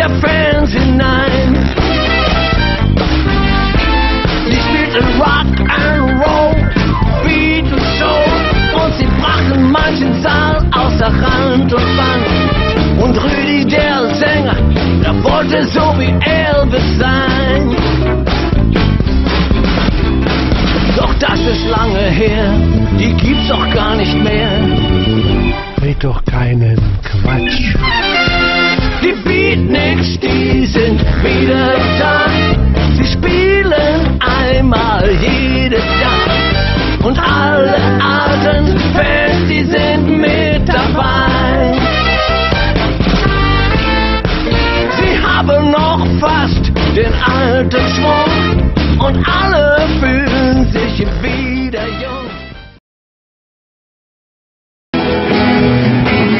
der Fans hinein. Sie spielten Rock and Roll, Beat und Soul, und sie brachen manchen Saal außer Rand und Band. Und Rüdi, der Sänger, der wollte so wie Elvis sein. Doch das ist lange her, die gibt's doch gar nicht mehr. Red doch keinen Quatsch. Die Beat-nicks, die sind wieder da. Sie spielen einmal jedes Jahr. Und alle alten Fans, die sind mit dabei. Sie haben noch fast den alten Schwung. Und alle fühlen sich wieder jung. We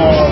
are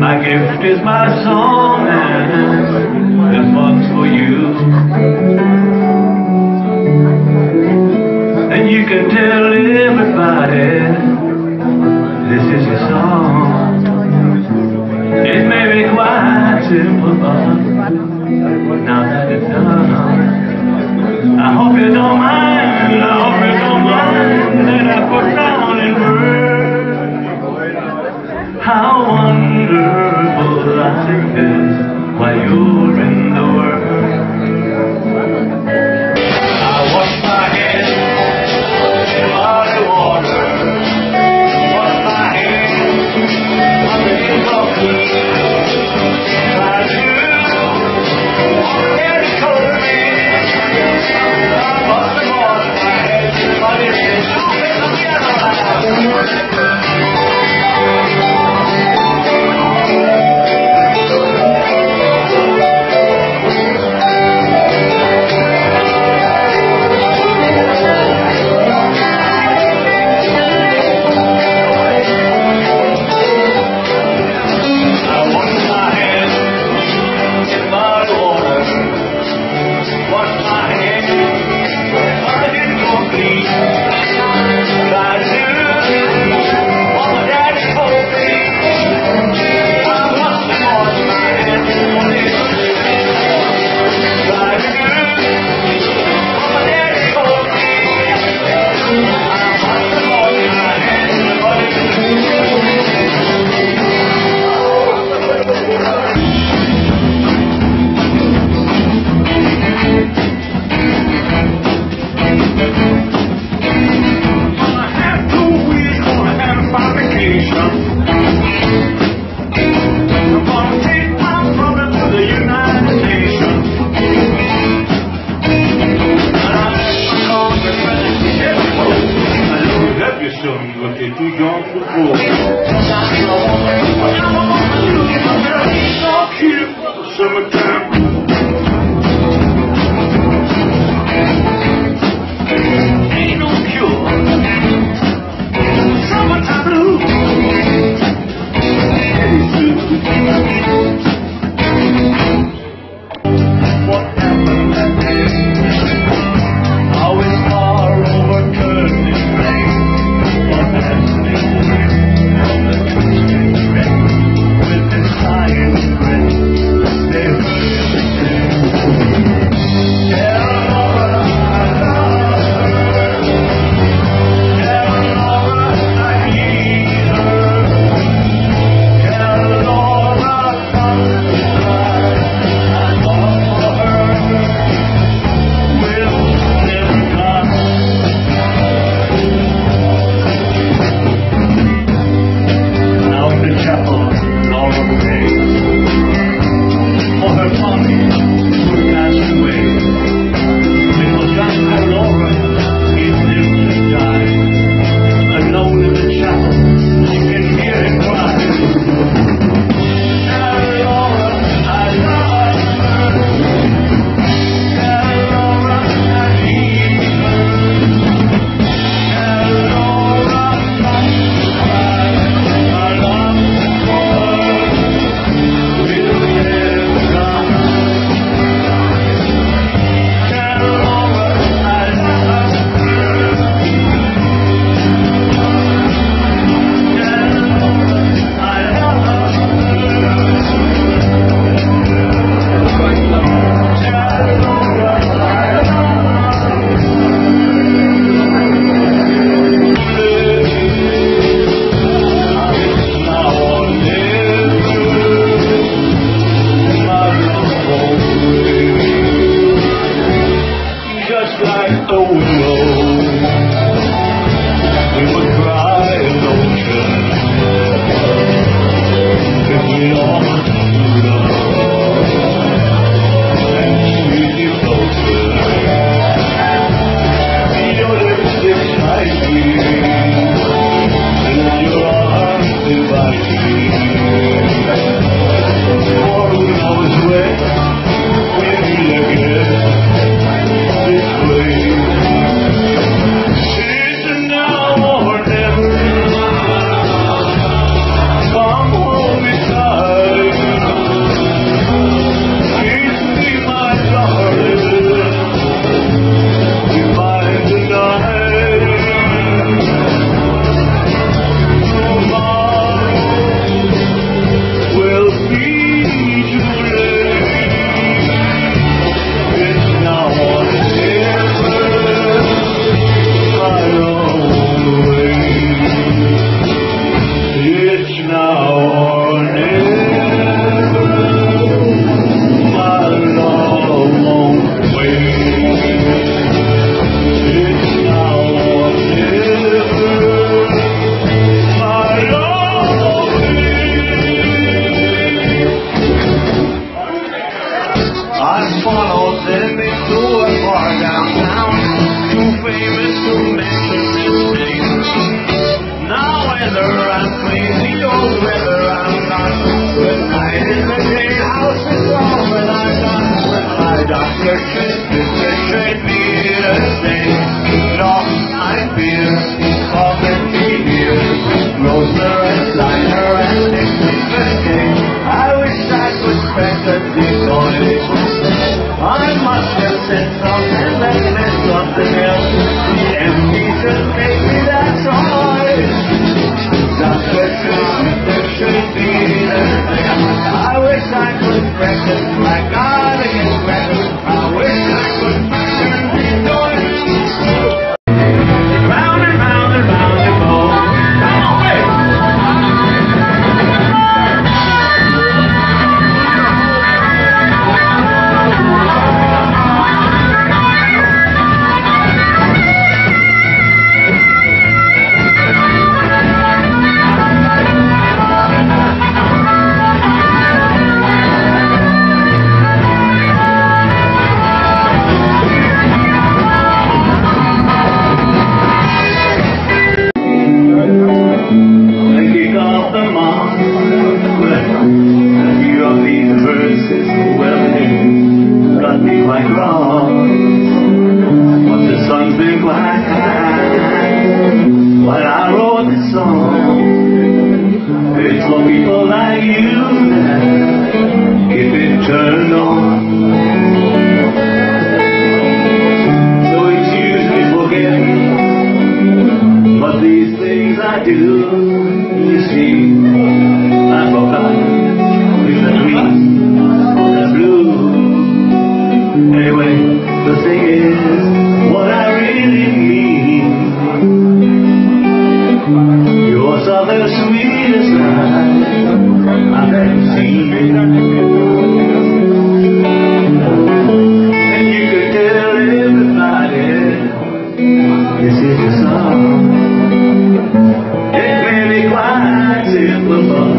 My gift is my song, and this one's for you. And you can tell everybody this is a song. It may be quite simple, but now that it's done, I hope you don't mind. I hope you don't mind that I put down in words how wonderful life is while you're in the world. I wash my head in hot water. Wash my head up in water. My shoes get cold. I must have washed my head, but it is always together. This is your song. It may be quite simple.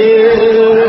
years.